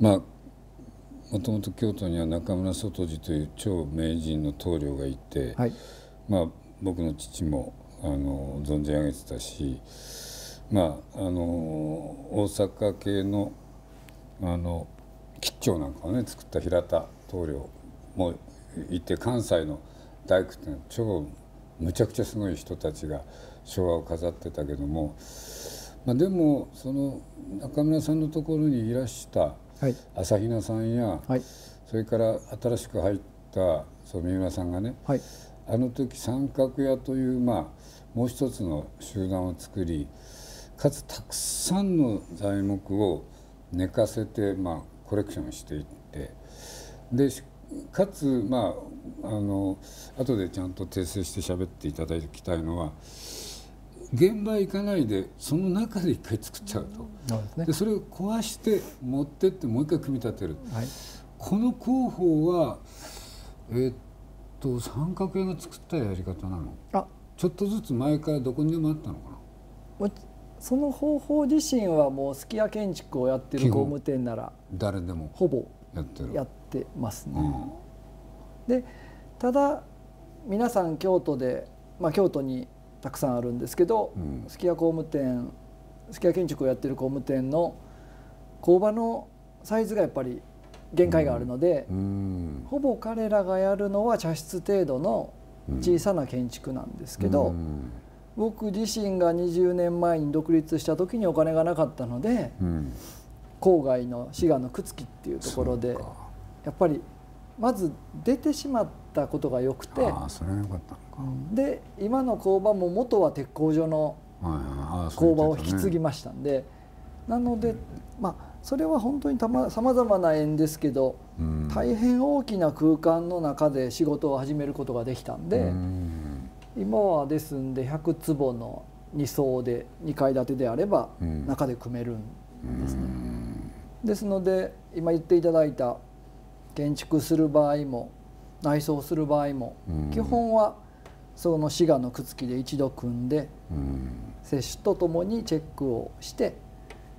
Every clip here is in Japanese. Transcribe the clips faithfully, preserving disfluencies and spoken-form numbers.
まあもともと京都には中村外次という超名人の棟梁がいて、はい、まあ僕の父もあの存じ上げてたし、まああの大阪系のあの吉兆なんかをね作った平田棟梁もいて、関西の大工っていうのは超むちゃくちゃすごい人たちが昭和を飾ってたけども、まあ、でもその中村さんのところにいらした朝比奈さんや、はい、それから新しく入ったそう三浦さんがね、はい、あの時三角屋という、まあ、もう一つの集団を作り、かつたくさんの材木を寝かせて、まあ、コレクションしていって、でかつ、まあ、あの後でちゃんと訂正して喋っていただきたいのは、現場行かないでその中で一回作っちゃうと、そうですね、でそれを壊して持ってってもう一回組み立てる、はい、この工法は、えー、っと三角屋が作ったやり方なの？あ、ちょっとずつ前からどこにでもあったのかな？その方法自身はもう数寄屋建築をやってる工務店なら誰でもほぼやってる、やってますね。うん、でただ皆さん京都で、まあ、京都にたくさんあるんですけど、うん、数寄屋工務店、数寄屋建築をやってる工務店の工場のサイズがやっぱり限界があるので、うんうん、ほぼ彼らがやるのは茶室程度の小さな建築なんですけど、うんうん、僕自身がにじゅうねんまえに独立した時にお金がなかったので、うん、郊外の滋賀の朽木っていうところでやっぱりまず出てしまったことがよくて、あ、それはよかった。で今の工場も元は鉄工所の工場を引き継ぎましたんで、なので、まあ、それは本当にさまざまな縁ですけど、大変大きな空間の中で仕事を始めることができたんで、今はですんでひゃくつぼのにそうでにかいだてであれば中で組めるんですね。ですので今言っていただいた建築する場合も内装する場合も基本はその滋賀の朽木で一度組んで、接種とともにチェックをして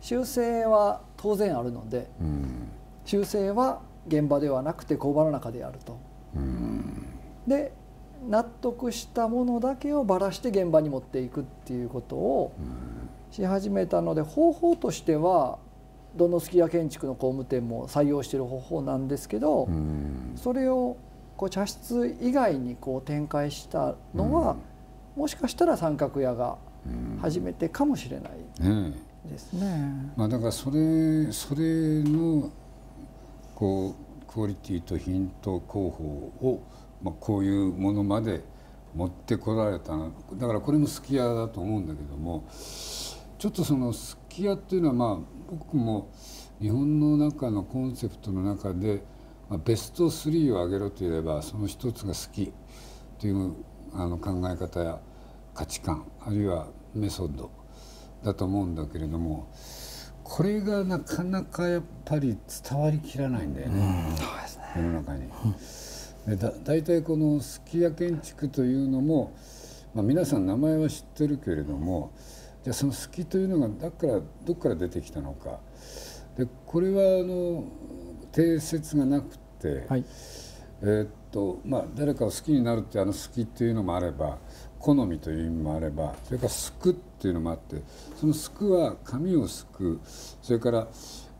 修正は当然あるので、うん、修正は現場ではなくて工場の中でやると、うん、で納得したものだけをばらして現場に持っていくっていうことをし始めたので、方法としてはどの数寄屋建築の工務店も採用している方法なんですけど、うん、それをこう茶室以外にこう展開したのは、うん、もしかしたら三角屋が初めてかもしれないですね。うん、まあ、だからそれそれのこうクオリティと品と工法を、まあ、こういうものまで持ってこられたのだから、これも数寄屋だと思うんだけども、ちょっとその数寄屋っていうのは、まあ僕も日本の中のコンセプトの中でベストスリーを上げろといえば、その一つが好きというあの考え方や価値観、あるいはメソッドだと思うんだけれども、これがなかなかやっぱり伝わりきらないんだよね、世の中に。でだ大体この数寄屋建築というのも、まあ、皆さん名前は知ってるけれども、じゃあその好きというのがだからどこから出てきたのか。でこれはあの定説がなくて、はい、えっとまあ誰かを好きになるってあの好きっていうのもあれば、好みという意味もあれば、それからすくっていうのもあって、そのすくは紙をすく、それから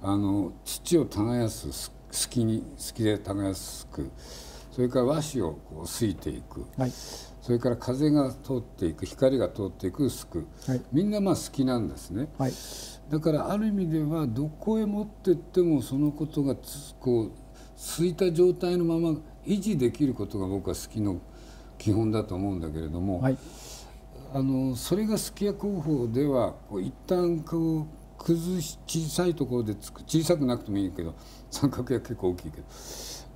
あの土を耕すすきにすきで耕すすく、それから和紙をこうすいていく、はい、それから風が通っていく、光が通っていくすく、はい、みんなまあ好きなんですね。はい、だからある意味ではどこへ持っていってもそのことがつこうついた状態のまま維持できることが僕は数寄の基本だと思うんだけれども、はい、あのそれが数寄屋工法ではこう一旦こう崩し小さいところでつく小さくなくてもいいけど、三角屋結構大きいけど、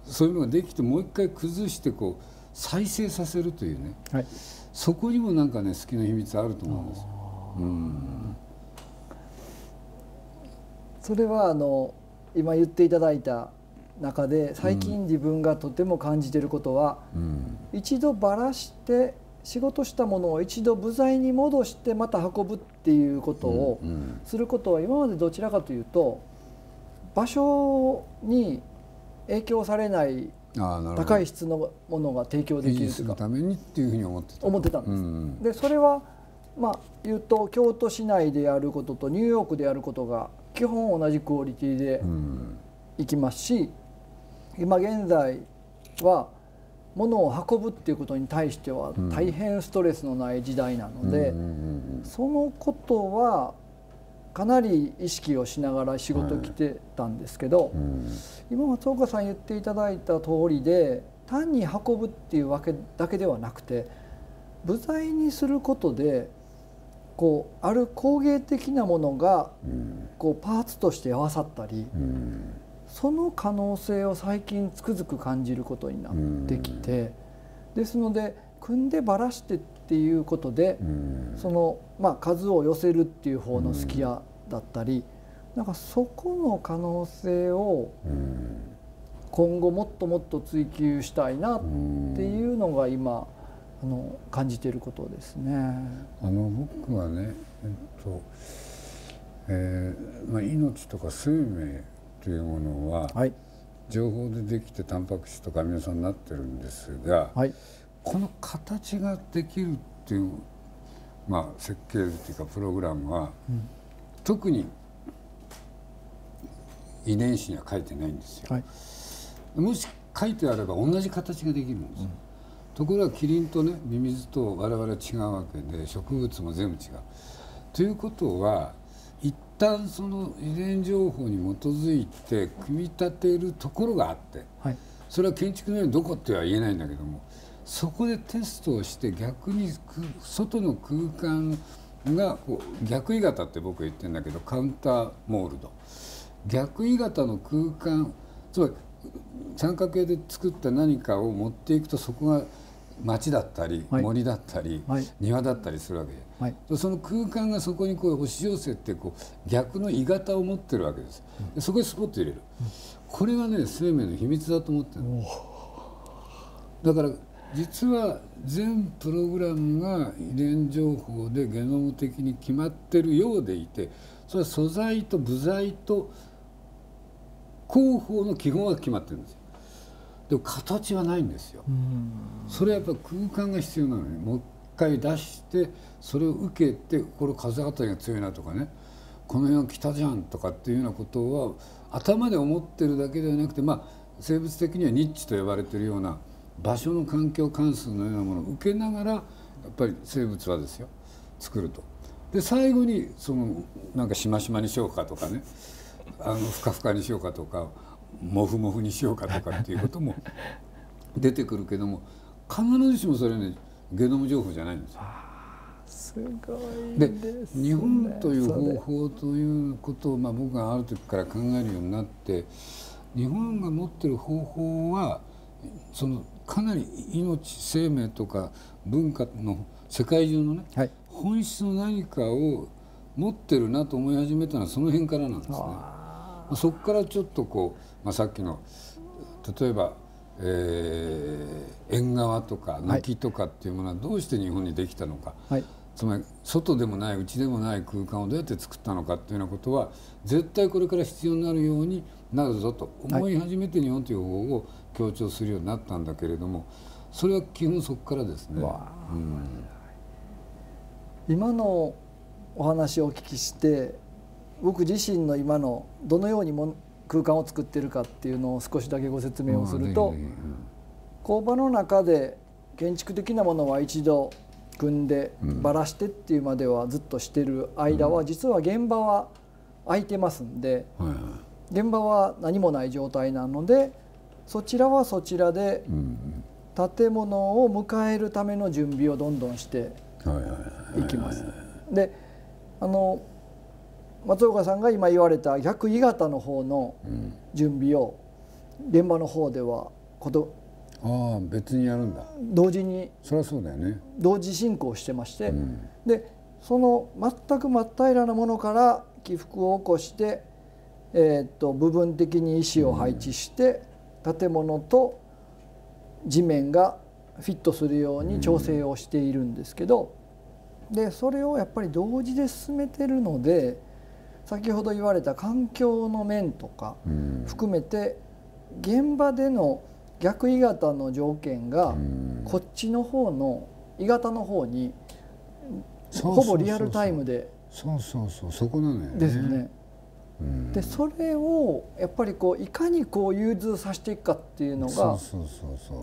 そういうのができてもう一回崩してこう再生させるというね、はい、そこにもなんかね数寄の秘密あると思うんですよ。うん、それはあの今言っていただいた中で最近自分がとても感じていることは、うん、一度ばらして仕事したものを一度部材に戻してまた運ぶっていうことをすることは、今までどちらかというと場所に影響されない高い質のものが提供できるというか、ためにっていうふうに思ってた思ってたんです。うん、でそれはまあ言うと京都市内でやることとニューヨークでやることが基本同じクオリティでいきますし、うん、今現在は物を運ぶっていうことに対しては大変ストレスのない時代なので、そのことはかなり意識をしながら仕事来てたんですけど、うんうん、今松岡さん言っていただいた通りで、単に運ぶっていうわけだけではなくて、部材にすることでこうある工芸的なものがこうパーツとして合わさったり、うんうん、その可能性を最近つくづく感じることになってきて、ですので組んでばらしてっていうことで、うん、そのまあ数を寄せるっていう方のすき家だったり、うん、なんかそこの可能性を今後もっともっと追求したいなっていうのが今あの感じていることですね。あの僕はね、えっとえーまあ、命とか生命というものは、はい、情報でできてタンパク質とかアミノ酸になってるんですが、はい、この形ができるっていう、まあ、設計図というかプログラムは、うん、特に遺伝子には書いてないんですよ。はい、もし書いてあれば同じ形ができるんですよ。うん、ところがキリンとね、ミミズと我々は違うわけで、植物も全部違う。ということは一旦その遺伝情報に基づいて組み立てるところがあって、はい、それは建築のようにどこっては言えないんだけども、そこでテストをして逆に外の空間がこう逆鋳型って僕は言ってるんだけど、カウンターモールド、逆鋳型の空間、つまり三角形で作った何かを持っていくと、そこが町だったり、はい、森だったり、はい、庭だったりするわけで、はい、その空間がそこにこう押し寄せてこう逆の鋳型を持ってるわけです。うん、そこにスポッと入れる、うん、これがね生命の秘密だと思ってる。だから実は全プログラムが遺伝情報でゲノム的に決まってるようでいて、それは素材と部材と工法の基本は決まってるんですよ。でも形はないんですよ。それはやっぱ空間が必要なのに、もう一回出してそれを受けて、これ風当たりが強いなとかね、この辺は北じゃんとかっていうようなことは頭で思ってるだけではなくて、まあ生物的にはニッチと呼ばれてるような場所の環境関数のようなものを受けながら、やっぱり生物はですよ作ると。で最後にそのなんかしましまにしようかとかね、あのふかふかにしようかとか、もふもふにしようかとかっていうことも出てくるけども、必ずしもそれねゲノム情報じゃないんですよ。すごいですね。で日本という方法ということを、まあ、僕がある時から考えるようになって、日本が持ってる方法はそのかなり命、生命とか文化の世界中のね、はい、本質の何かを持ってるなと思い始めたのはその辺からなんですね。そこからちょっとこう、まあ、さっきの例えば、えー、縁側とか軒とかっていうものはどうして日本にできたのか、はい、つまり外でもないうちでもない空間をどうやって作ったのかっていうようなことは絶対これから必要になるようになるぞと思い始めて、日本という方法を強調するようになったんだけれども、それは基本そこからですね。今のお話をお聞きして、僕自身の今のどのようにも空間を作ってるかっていうのを少しだけご説明をすると、工場の中で建築的なものは一度組んでばらしてっていうまではずっとしてる間は、実は現場は空いてますんで、現場は何もない状態なので、そちらはそちらで建物を迎えるための準備をどんどんしていきます。であの松岡さんが今言われた逆鋳型の方の準備を現場の方ではこと、うん、ああ別にやるんだ、同時に、そりゃそうだよね、同時進行してまして、うん、でその全く真っ平らなものから起伏を起こして、えー、っと部分的に石を配置して、うん、建物と地面がフィットするように調整をしているんですけど。うんでそれをやっぱり同時で進めてるので、先ほど言われた環境の面とか含めて現場での逆鋳型の条件がこっちの方の鋳型の方にほぼリアルタイムでそうそうそうそこなのよね。ですね。でそれをやっぱりこういかにこう融通させていくかっていうのが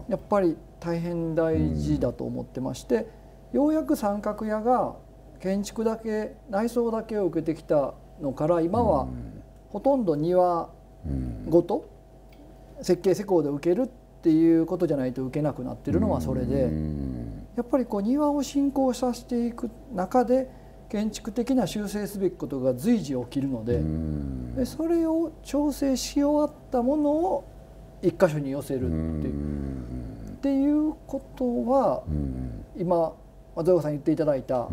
やっぱり大変大事だと思ってまして、ようやく三角屋が建築だけ内装だけを受けてきたのから今はほとんど庭ごと設計施工で受けるっていうことじゃないと受けなくなってるのはそれで、やっぱりこう庭を進行させていく中で建築的な修正すべきことが随時起きるので、でそれを調整し終わったものを一箇所に寄せるっていう、っていうことは今松岡さん言っていただいた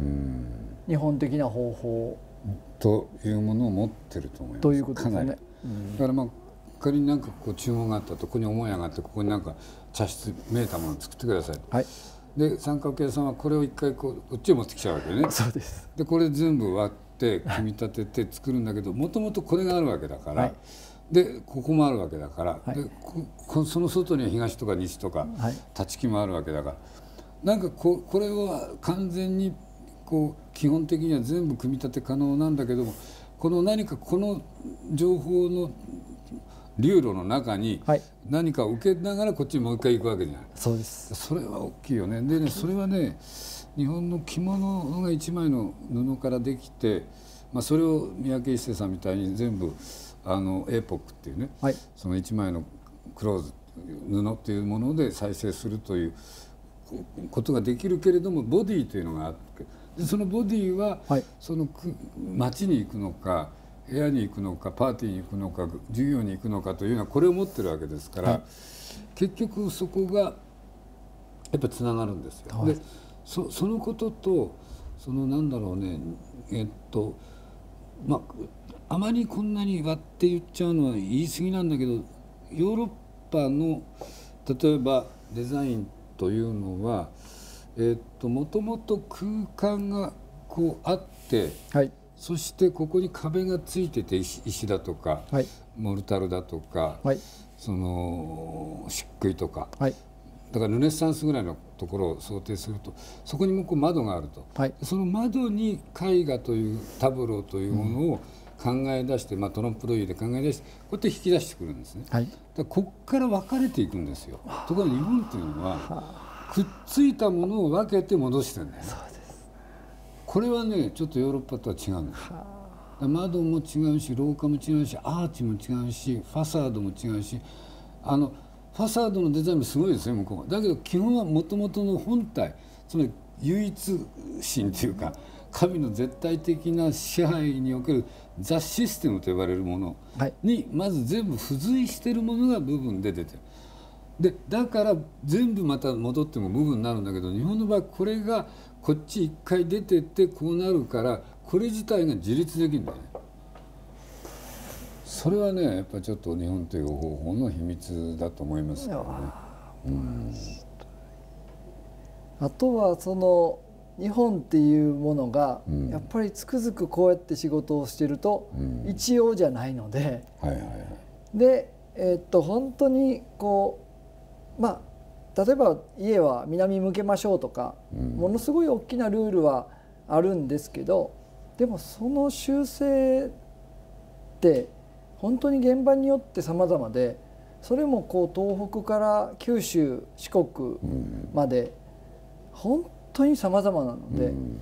日本的な方法というものを持ってると思います。ということですね。かなり。だからまあ仮に何かこう注文があったとここに思い上がってここに何か茶室めいたものを作ってください。はい。で三角屋さんはこれを一回こうこっちへ持ってきちゃうわけね。そうです。でこれ全部割って組み立てて作るんだけどもともとこれがあるわけだから、はい、でここもあるわけだから、はい、でこその外には東とか西とか立ち木もあるわけだから、なんかここれを完全にこう基本的には全部組み立て可能なんだけども、この何かこの情報の流路の中に何かを受けながらこっちにもう一回行くわけじゃない。そうです。それは大きいよね。でね、それはね、日本の着物が一枚の布からできて、まあそれを三宅一生さんみたいに全部あのエポックっていうね、はい、その一枚のクローズ布っていうもので再生するということができるけれども、ボディというのがあって、でそのボディは、はい、その街に行くのか。部屋に行くのかパーティーに行くのか授業に行くのかというのはこれを持ってるわけですから、はい、結局そこがやっぱつながるんですよ。はい、で そ, そのこととそのなんだろうねえっとまああまりこんなに割って言っちゃうのは言い過ぎなんだけど、ヨーロッパの例えばデザインというのはえっともともと空間がこうあって。はい、そしてここに壁がついてて 石, 石だとか、はい、モルタルだとか、はい、その漆喰とか、はい、だからルネッサンスぐらいのところを想定するとそこにもこう窓があると、はい、その窓に絵画というタブローというものを考え出して、うん、まあ、トロンプロイで考え出してこうやって引き出してくるんですね。はい、だからここから分かれていくんですよ。ところが日本というのはくっついたものを分けて戻してるんだよね。これはね、ちょっとヨーロッパとは違うんです。窓も違うし廊下も違うしアーチも違うしファサードも違うし、あのファサードのデザインもすごいですね、向こうだけど基本はもともとの本体、つまり唯一神というか神の絶対的な支配におけるザ・システムと呼ばれるものにまず全部付随しているものが部分で出てる。でだから全部また戻っても部分になるんだけど、日本の場合これがこっち一回出てってこうなるからこれ自体が自立できるんだよね。それはねやっぱちょっと日本という方法の秘密だと思いますけどね。うん、あとはその日本っていうものがやっぱりつくづくこうやって仕事をしてると一様じゃないので、でえー、っと本当にこうまあ例えば家は南向けましょうとか、うん、ものすごい大きなルールはあるんですけど、でもその修正って本当に現場によって様々で、それもこう東北から九州四国まで本当に様々なので、うん、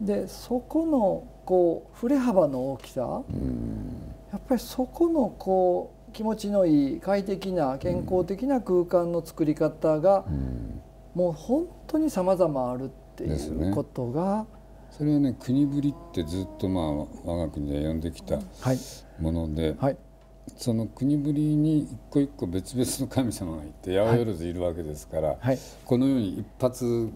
でそこのこう振れ幅の大きさ、うん、やっぱりそこのこう気持ちのいい快適な健康的な空間の作り方が、うん、もう本当に様々あるっていうことが、それはね国ぶりってずっと、まあ、我が国で呼んできたもので、はいはい、その国ぶりに一個一個別々の神様がいて八百万いるわけですから、はいはい、このように一発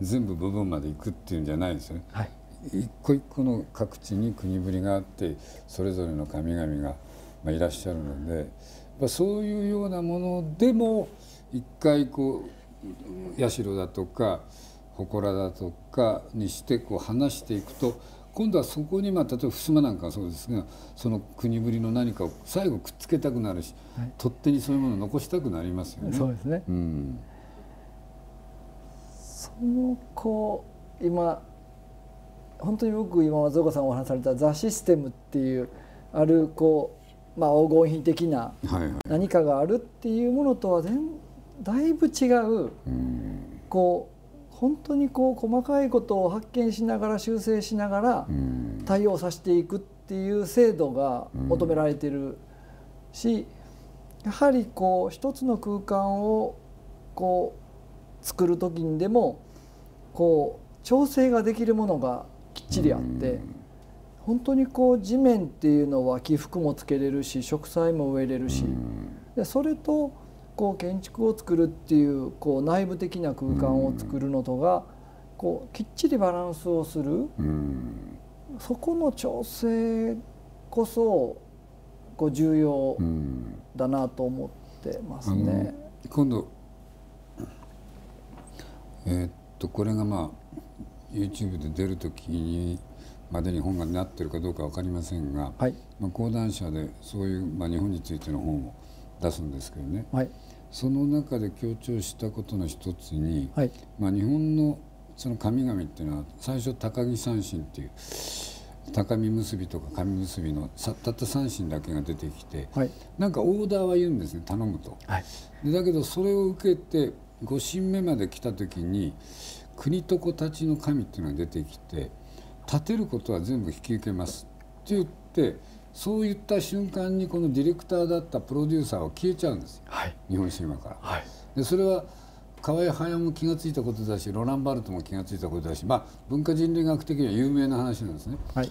全部部分までいくっていうんじゃないんですよね。はい、一個一個の各地に国ぶりがあってそれぞれの神々がまあいらっしゃるので、まあ、そういうようなものでも一回こう社だとか祠だとかにしてこう離していくと今度はそこに、まあ、例えば襖なんかはそうですが、その国ぶりの何かを最後くっつけたくなるし、はい、取っ手にそういうものを残したくなりますよね。そうですね、うん、そのこう今本当に僕今松岡さんお話された「ザ・システム」っていうあるこう、まあ、黄金比的な何かがあるっていうものとは全だいぶ違う、うん、こう本当にこう細かいことを発見しながら修正しながら対応させていくっていう制度が求められてるし、やはりこう一つの空間をこう作る時にでもこう調整ができるものがきっちりあって、本当にこう地面っていうのは起伏もつけれるし植栽も植えれるし、でそれとこう建築を作るっていうこう内部的な空間を作るのとがこうきっちりバランスをする、そこの調整こそこう重要だなと思ってますね。今度、えー、っとこれがまあ ユーチューブ で出る時までに本がなってるかどうか分かりませんが、はい、まあ講談社でそういう、まあ、日本についての本を出すんですけどね、はい、その中で強調したことの一つに、はい、まあ日本のその神々っていうのは最初高木三神っていう高見結びとか神結びのたった三神だけが出てきて、はい、なんかオーダーは言うんですね、頼むと、はい、でだけどそれを受けてご神目まで来た時に国と子たちの神っていうのが出てきて、立てることは全部引き受けますって言って、そういった瞬間にこのディレクターだったプロデューサーは消えちゃうんですよ、はい、日本神話から、はい、でそれは河合隼も気が付いたことだし、ロラン・バルトも気が付いたことだし、まあ、文化人類学的には有名な話なんですね、はい、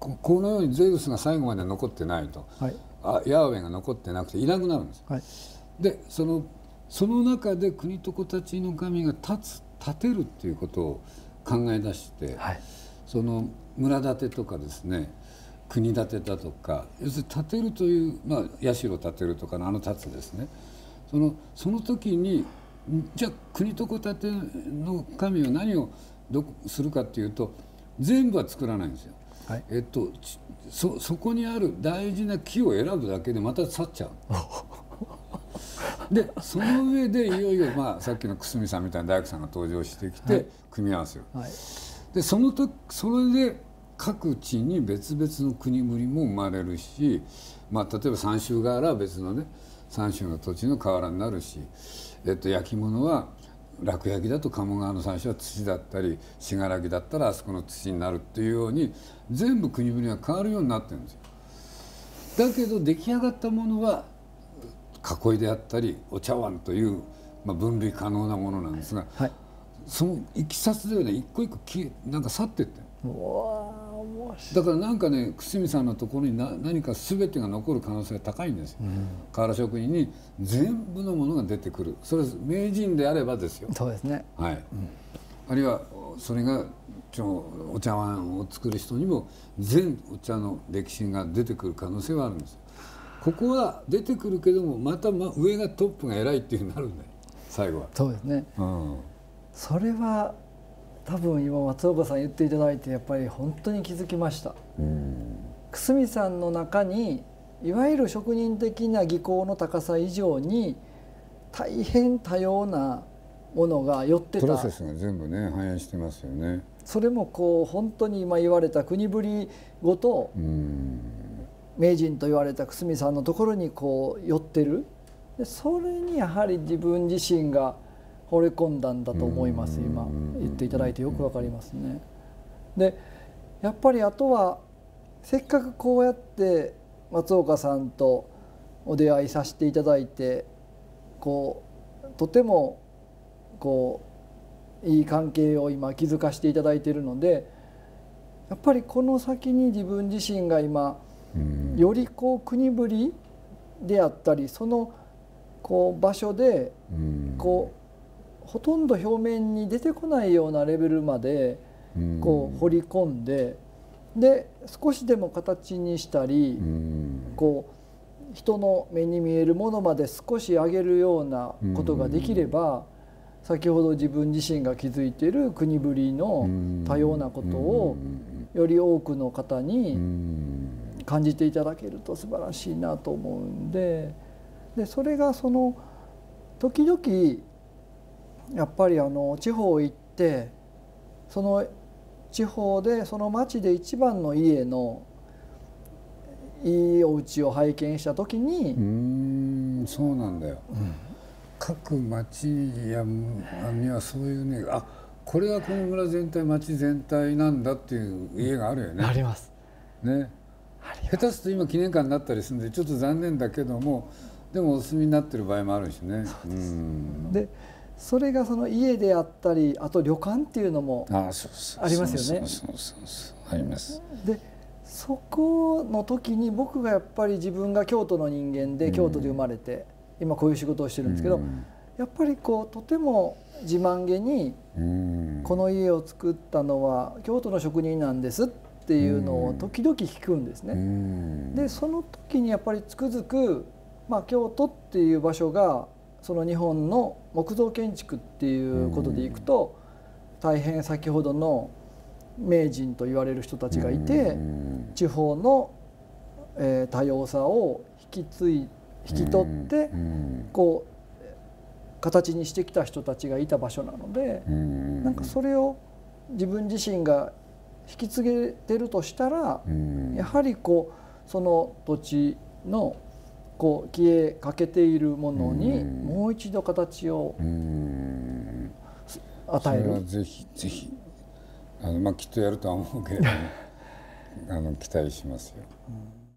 こ, このようにゼウスが最後まで残ってないと、はい、あヤーウェが残ってなくていなくなるんです、はい、でそ の, その中で国と子たちの神が立つ立てるっていうことを考え出して、はい、その村建てとかですね、国建てだとか、要するに建てるという、まあ、社を建てるとかのあの建つですね、そのその時にじゃあ国と子建ての神は何をどするかっていうと、全部は作らないんですよ、はい、えっと そ, そこにある大事な木を選ぶだけでまた去っちゃうでその上でいよいよ、まあ、さっきの久住さんみたいな大工さんが登場してきて、はい、組み合わせる、はい、でその時それで各地に別々の国ぶりも生まれるし、まあ、例えば三州瓦は別のね三州の土地の瓦になるし、えっと、焼き物は楽焼きだと鴨川の三種は土だったり、信楽だったらあそこの土になるっていうように全部国ぶりが変わるようになってるんですよ。だけど出来上がったものは囲いであったりお茶碗という、まあ、分類可能なものなんですが、はい、そのいきさつではね一個一個なんか去っていってる。だからなんかね、久住さんのところにな何か全てが残る可能性が高いんですよ、うん、瓦職人に全部のものが出てくる、それは名人であればですよ。そうですね、はい、うん、あるいはそれがちょお茶碗を作る人にも全お茶の歴史が出てくる可能性はあるんですよ。ここは出てくるけどもまたま上がトップが偉いっていうふうになるんだよ最後は。そうですね、うん、それは多分今松岡さん言っていただいてやっぱり本当に気づきました。久住さんの中にいわゆる職人的な技巧の高さ以上に大変多様なものが寄ってた。プロセスが全部ね反映してますよね。それもこう本当に今言われた国ぶりごと名人と言われた久住さんのところにこう寄ってる。でそれにやはり自分自身が惚れ込んだんだと思います。今言っていただいてよくわかりますね。でやっぱりあとはせっかくこうやって松岡さんとお出会いさせていただいてこうとてもこういい関係を今築かせていただいているので、やっぱりこの先に自分自身が今よりこう国ぶりであったりそのこう場所でこうほとんど表面に出てこないようなレベルまでこう掘り込んで、で少しでも形にしたりこう人の目に見えるものまで少し上げるようなことができれば、先ほど自分自身が築いている国ぶりの多様なことをより多くの方に感じていただけると素晴らしいなと思うんで、でそれがその時々やっぱりあの地方行ってその地方でその町で一番の家のいいお家を拝見した時に、うーんそうなんだよ、うん、各町やにはそういうね、あこれはこの村全体町全体なんだっていう家があるよね。ありますね。下手すると今記念館になったりするんでちょっと残念だけども、でもお住みになってる場合もあるしね。そうです。でそれがその家であったり、あと旅館っていうのもありますよね。あります。でそこの時に僕がやっぱり自分が京都の人間で京都で生まれて、うん、今こういう仕事をしてるんですけど、うん、やっぱりこうとても自慢げに、うん、この家を作ったのは京都の職人なんですっていうのを時々聞くんですね。うん、でその時にやっぱりつくづく、まあ、京都っていう場所がその日本の木造建築っていうことでいくと、うん、大変先ほどの名人と言われる人たちがいて、うん、地方の、えー、多様さを引き継い引き取って、うん、こう形にしてきた人たちがいた場所なので、うん、なんかそれを自分自身が引き継げてるとしたら、うん、やはりこうその土地のこう消えかけているものにもう一度形を与える。それはぜひぜひあの、まあ、きっとやるとは思うけれどもあの期待しますよ。うん